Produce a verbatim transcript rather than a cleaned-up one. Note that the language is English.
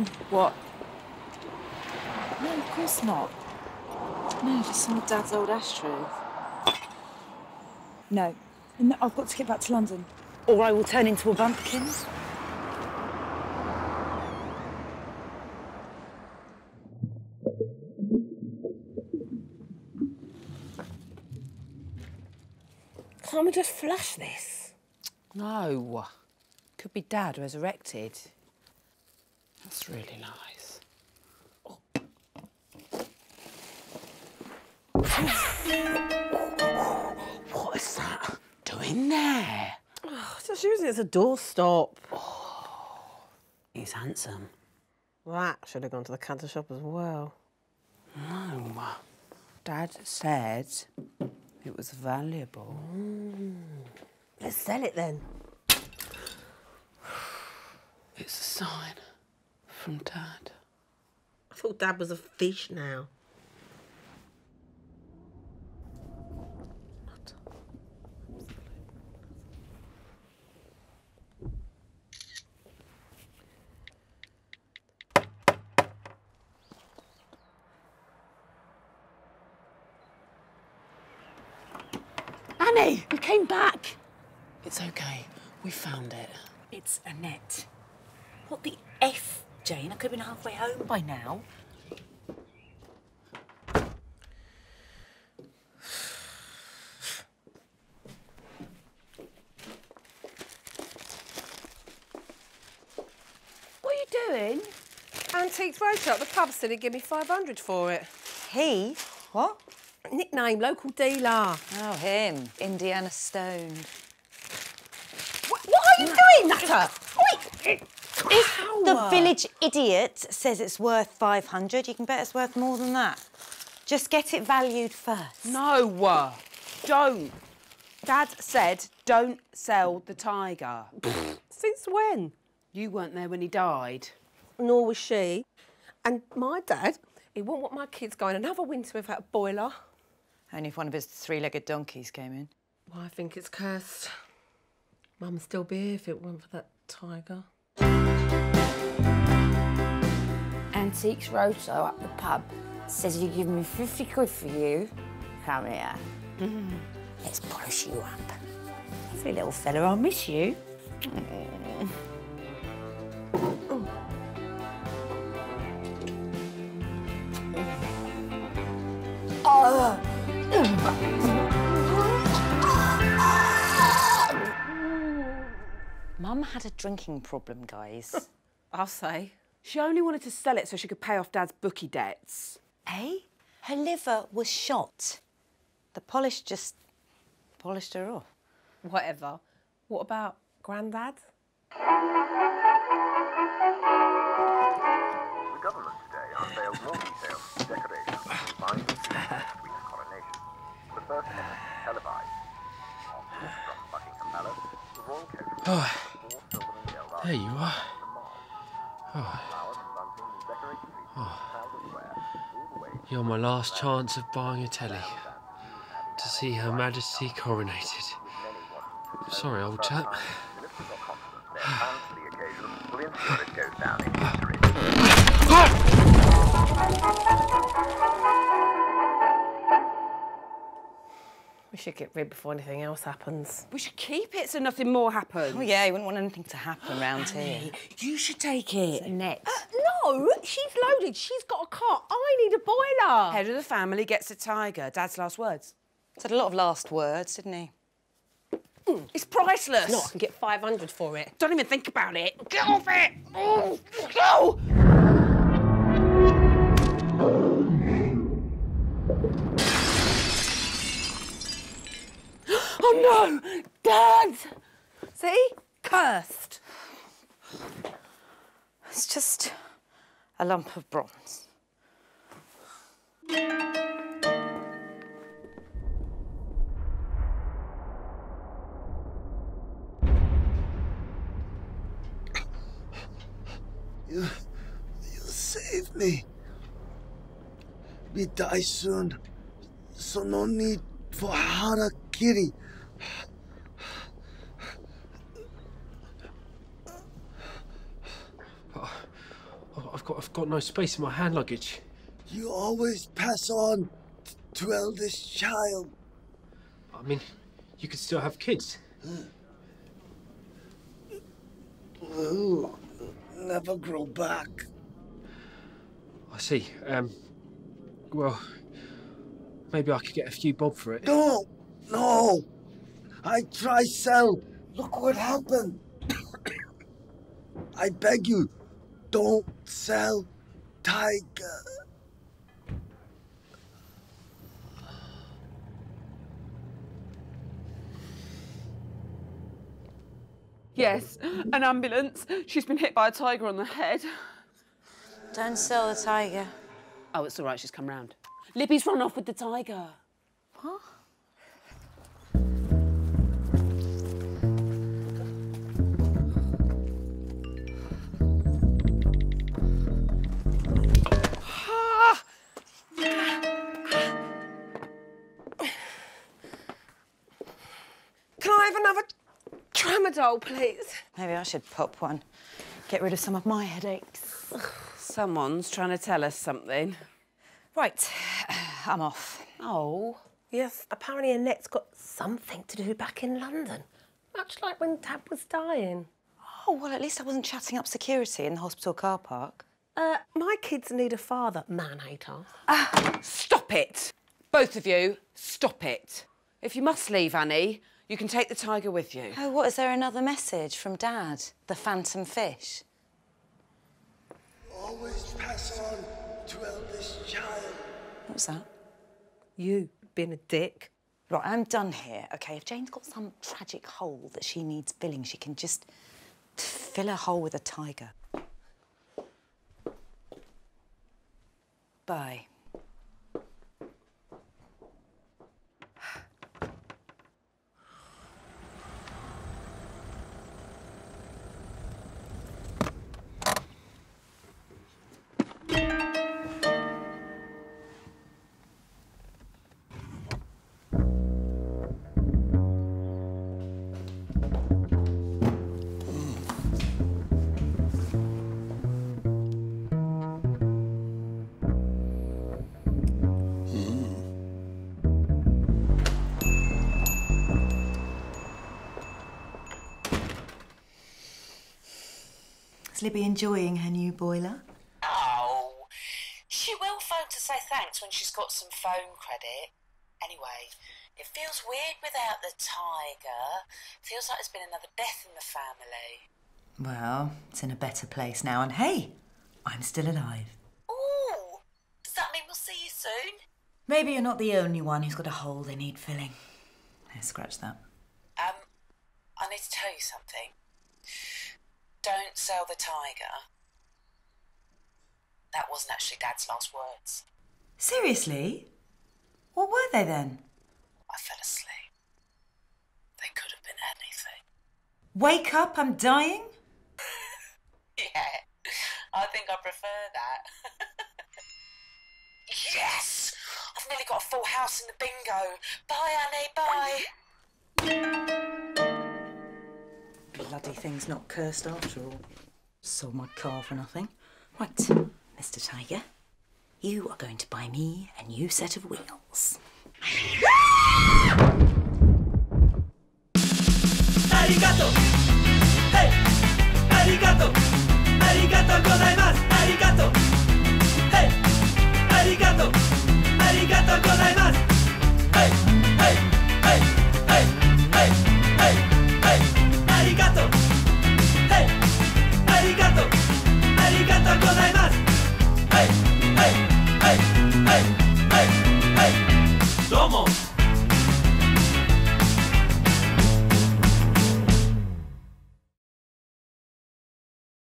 mean, what? No, of course not. No, just some of Dad's old ashtrays. No. No, I've got to get back to London, or I will turn into a bumpkin. Can't we just flush this? No. Could be Dad resurrected. That's really nice. Oh. What is that doing there? Oh, just using it as a doorstop. Oh, he's handsome. That should have gone to the canter shop as well. No. Dad said it was valuable. Mm. Let's sell it then. It's a sign from Dad. I thought Dad was a fish now. Annie, we came back. It's okay. We found it. It's Annette. What the F, Jane? I could have been halfway home by now. What are you doing? Antiques Roadshow. The pub said he'd give me five hundred for it. He? What? Nickname, local dealer. Oh, him. Indiana Stone. What, what are you doing, Nutter? Oi! If the village idiot says it's worth five hundred, you can bet it's worth more than that. Just get it valued first. No, don't. Dad said don't sell the tiger. Since when? You weren't there when he died. Nor was she. And my dad, he wouldn't want my kids going another winter without a boiler. Only if one of his three-legged donkeys came in. Well, I think it's cursed. Mum'd still be here if it weren't for that tiger. Antiques Roadshow at the pub says you give me fifty quid for you. Come here. Mm. Let's polish you up. Lovely little fella, I'll miss you. Mm. Oh. Mum had a drinking problem, guys. I'll say. She only wanted to sell it so she could pay off Dad's bookie debts. Eh? Her liver was shot. The polish just polished her off. Whatever. What about Grandad? The government today unveiled more details of the decorations combined with the week's coronation. The first ever televised. From Buckingham Palace, the royal coach. Oh. There you are. Oh. Oh. You're my last chance of buying a telly. To see Her Majesty coronated. Sorry, old chap. We should get rid before anything else happens. We should keep it so nothing more happens. Oh, yeah, you wouldn't want anything to happen round here. You should take it. Annette. Uh, no, she's loaded. She's got a cot. I need a boiler. Head of the family gets a tiger. Dad's last words. He's had a lot of last words, didn't he? Mm. It's priceless. No, I can get five hundred for it. Don't even think about it. Get off it. Oh, no! Oh, no! Dad! See? Cursed. It's just a lump of bronze. You... you saved me. We die soon, so no need for harakiri. I've got, I've got no space in my hand luggage. You always pass on to eldest child. I mean, you could still have kids. Ooh, never grow back. I see. Um, well, maybe I could get a few bob for it. No, no. I try sell. Look what happened. I beg you, don't sell Tiger. Yes, an ambulance. She's been hit by a tiger on the head. Don't sell the tiger. Oh, it's all right, she's come round. Libby's run off with the tiger. What? Can I have another tramadol, please? Maybe I should pop one. Get rid of some of my headaches. Someone's trying to tell us something. Right, I'm off. Oh. Yes, apparently Annette's got something to do back in London. Much like when Dad was dying. Oh, well, at least I wasn't chatting up security in the hospital car park. Uh, my kids need a father, man-hater. Ah, stop it! Both of you, stop it. If you must leave, Annie, you can take the tiger with you. Oh, what, is there another message from Dad? The phantom fish? Always pass on to eldest child. What was that? You being a dick. Right, I'm done here, OK? If Jane's got some tragic hole that she needs filling, she can just fill her hole with a tiger. Bye. Libby enjoying her new boiler? Oh, she will phone to say thanks when she's got some phone credit. Anyway, it feels weird without the tiger. Feels like there's been another death in the family. Well, it's in a better place now, and hey, I'm still alive. Ooh, does that mean we'll see you soon? Maybe you're not the only one who's got a hole they need filling. No, scratch that. Um, I need to tell you something. Don't sell the tiger. That wasn't actually Dad's last words. Seriously? What were they then? I fell asleep. They could have been anything. Wake up, I'm dying? Yeah, I think I prefer that. Yes! I've nearly got a full house in the bingo. Bye, Annie, bye. Bloody thing's not cursed after all. Sold my car for nothing. Right, Mister Tiger, you are going to buy me a new set of wheels. Arigato! Hey! Arigato! Arigato gozaimasu!